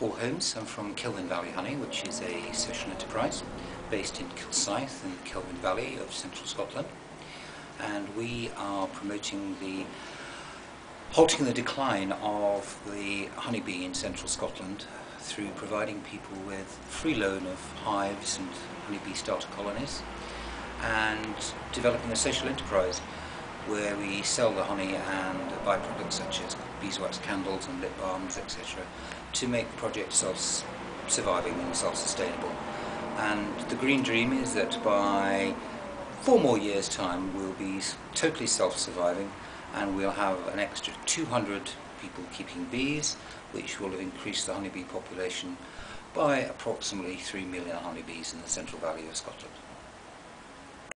Paul Holmes. I'm from Kelvin Valley Honey, which is a social enterprise based in Kilsyth in the Kelvin Valley of central Scotland. And we are promoting the halting the decline of the honeybee in central Scotland through providing people with free loan of hives and honeybee starter colonies, and developing a social enterprise where we sell the honey and by-products such as beeswax candles and lip balms, etc., to make the project self-surviving and self-sustainable. And the green dream is that by 4 more years' time we'll be totally self-surviving, and we'll have an extra 200 people keeping bees, which will have increased the honeybee population by approximately 3 million honeybees in the Central Valley of Scotland.